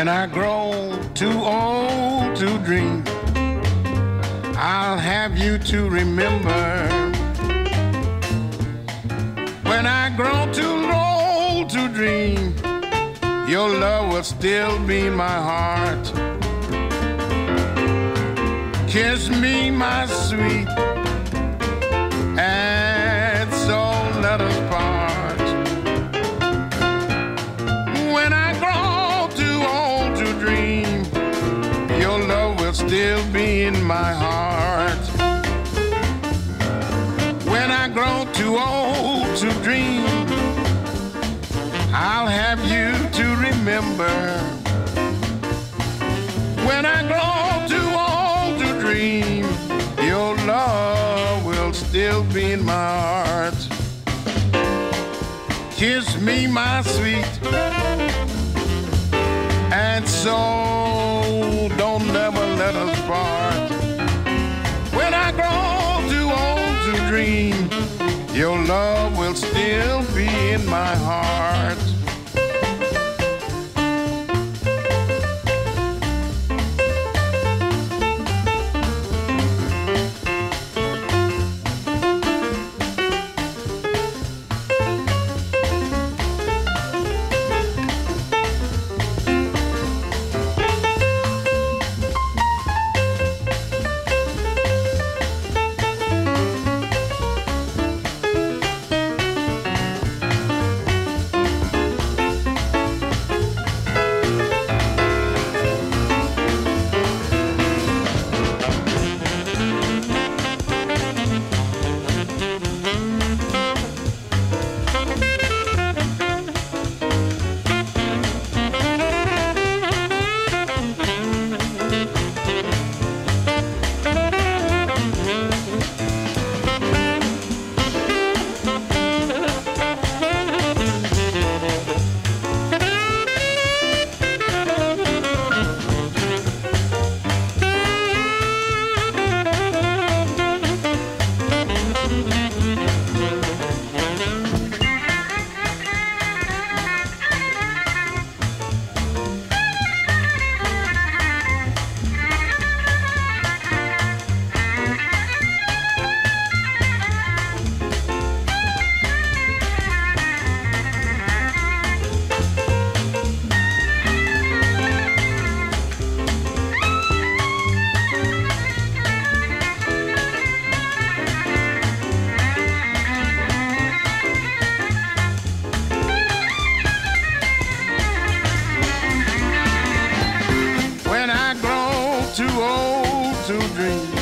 When I grow too old to dream, I'll have you to remember. When I grow too old to dream, your love will still be my heart. Kiss me, my sweet, and so let us part. When I grow too old to dream, your love will still be in my heart. When I grow too old to dream, I'll have you to remember. When I grow too old to dream, your love will still be in my heart. Kiss me, my sweet, and so don't never let us part. When I grow too old to dream, your love will still be in my heart. Too old to dream,